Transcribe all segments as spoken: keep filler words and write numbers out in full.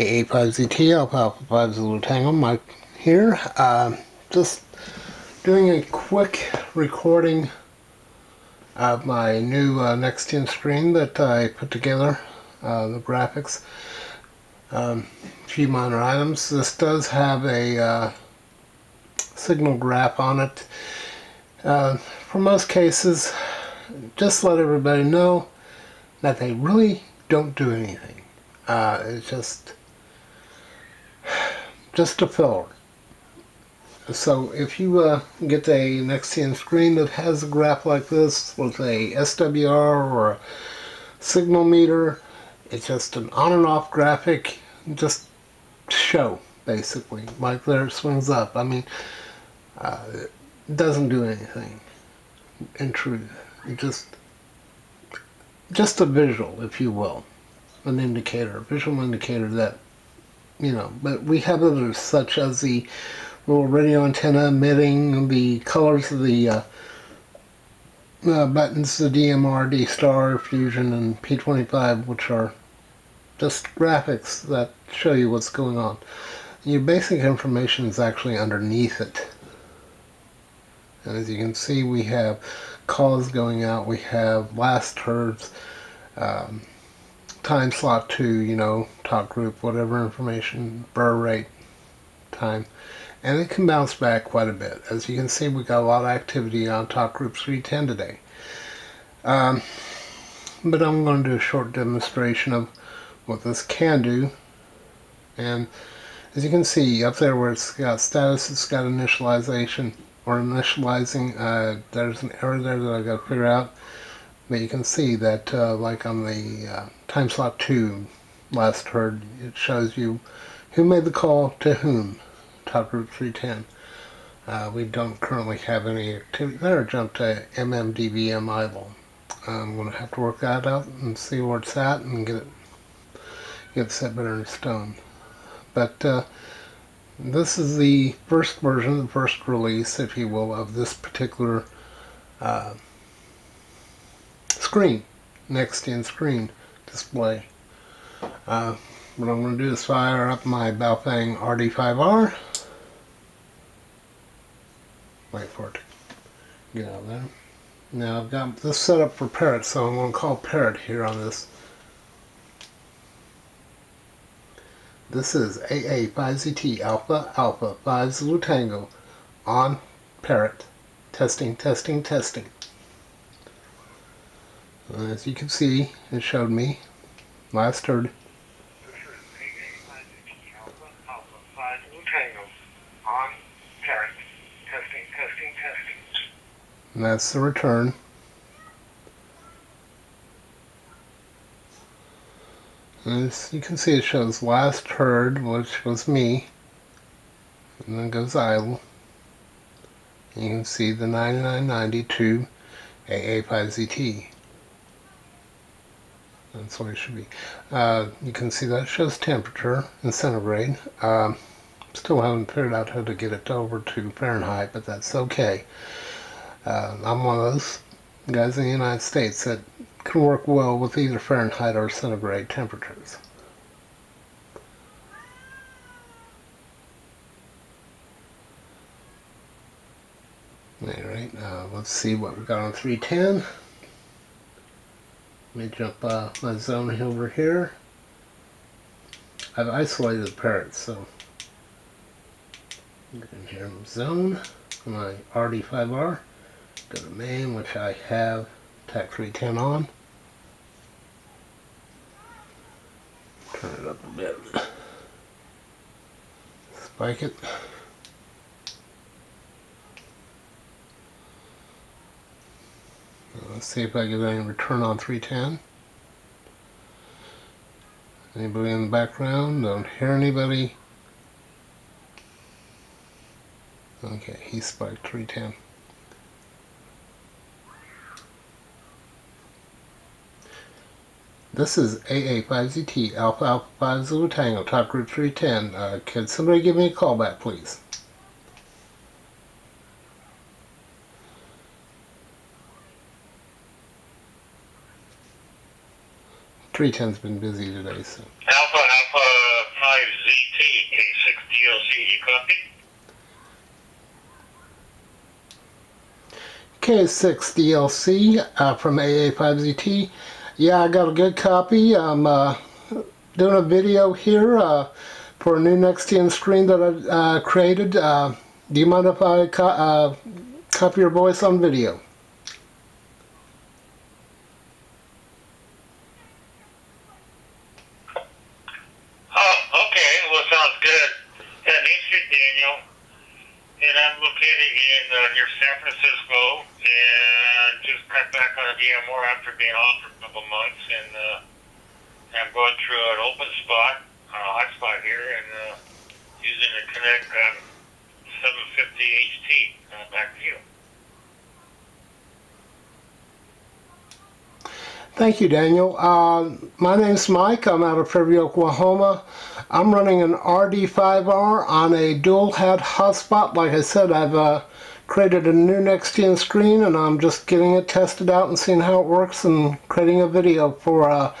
A A five Z T Alpha Alpha five Zulu Tango Mike here. Uh, just doing a quick recording of my new uh, Nextion screen that I put together, uh, the graphics. Um, a few minor items. This does have a uh, signal graph on it. Uh, for most cases, just let everybody know that they really don't do anything. Uh, it's just just a filler. So if you uh, get a Nextion screen that has a graph like this with a S W R or a signal meter, it's just an on and off graphic, just show basically. Like there it swings up. I mean, uh, it doesn't do anything in truth. It just just a visual, if you will, an indicator, a visual indicator that, you know, but we have others such as the little radio antenna emitting, the colors of the uh, uh, buttons, the D M R, D-Star, Fusion, and P twenty-five, which are just graphics that show you what's going on. Your basic information is actually underneath it. And as you can see, we have calls going out, we have last heards, um, time slot two, you know, talk group, whatever information, burr rate, time, and it can bounce back quite a bit. As you can see, we got a lot of activity on talk group three ten today. Um, but I'm going to do a short demonstration of what this can do. And as you can see, up there where it's got status, it's got initialization. Or initializing, uh, there's an error there that I've got to figure out, but you can see that uh, like on the uh, time slot two last heard, it shows you who made the call to whom, top group three ten. Uh, we don't currently have any activity there. Jump to M M D V M idle. I'm going to have to work that out and see where it's at and get it get set better in stone. But uh, this is the first version, the first release, if you will, of this particular uh, screen, Nextion screen display. Uh, what I'm going to do is fire up my Baofeng R D five R. Wait for it to get out of there. Now I've got this set up for Parrot, so I'm going to call Parrot here on this. This is A A five Z T Alpha Alpha five Zulu Tango on Parrot. Testing, testing, testing. As you can see, it showed me last heard. This is A A five Z T Alpha Alpha five Zulu Tango on Parrot. Testing, testing, testing. And that's the return. As you can see, it shows last heard, which was me, and then goes idle. And you can see the ninety-nine ninety-two A A five Z T. That's what it should be. Uh, you can see that shows temperature in centigrade. Uh, still haven't figured out how to get it over to Fahrenheit, but that's okay. Uh, I'm one of those guys in the United States that can work well with either Fahrenheit or centigrade temperatures. Alright, uh, let's see what we got on three ten. Let me jump uh, my zone over here. I've isolated the Parrot, so you can hear my zone, my R D five R. Go to main, which I have T A C three ten on. Turn it up a bit. Spike it. Let's see if I get any return on three ten. Anybody in the background? Don't hear anybody. Okay, he spiked three ten. This is A A five Z T Alpha Alpha five Zulu Tango, Top Group three ten. Uh, could somebody give me a call back, please? three ten's been busy today, so. Alpha Alpha K six D L C uh, from A A five Z T. Yeah, I got a good copy. I'm uh, doing a video here uh, for a new Nextion screen that I uh, created. Uh, do you mind if I co uh, copy your voice on video? Near San Francisco, and just got back on a D M R after being off for a couple months, and uh, I'm going through an open spot, a uh, hotspot here, and uh, using the Connect um, seven fifty H T. Uh, back to you. Thank you, Daniel. Uh, my name's Mike. I'm out of Prairie, Oklahoma. I'm running an R D five R on a dual head hotspot. Like I said, I've uh, created a new Nextion screen, and I'm just getting it tested out and seeing how it works and creating a video for uh,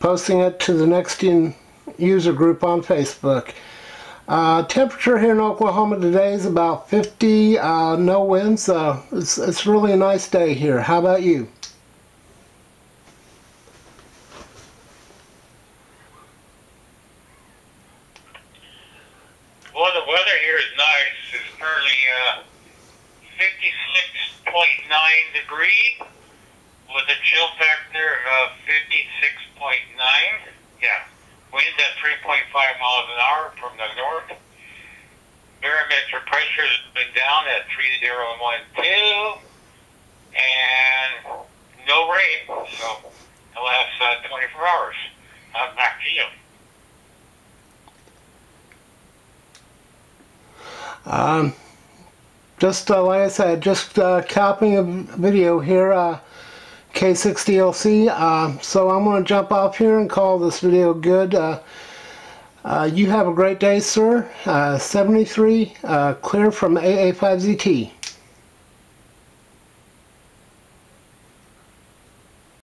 posting it to the Nextion user group on Facebook. Uh, temperature here in Oklahoma today is about fifty, uh, no winds. Uh, it's, it's really a nice day here. How about you? Well, the weather here is nice. It's currently uh, fifty-six point nine degrees with a chill factor of fifty-six point nine. Yeah, wind at three point five miles an hour from the north. Barometric pressure has been down at three zero one two, and no rain. So the last uh, twenty-four hours. I'm back to you. Um, just uh, like I said, just uh, copying a video here, uh, K six D L C, uh, so I'm going to jump off here and call this video good. Uh, uh, you have a great day, sir. Uh, seventy-three, uh, clear from A A five Z T.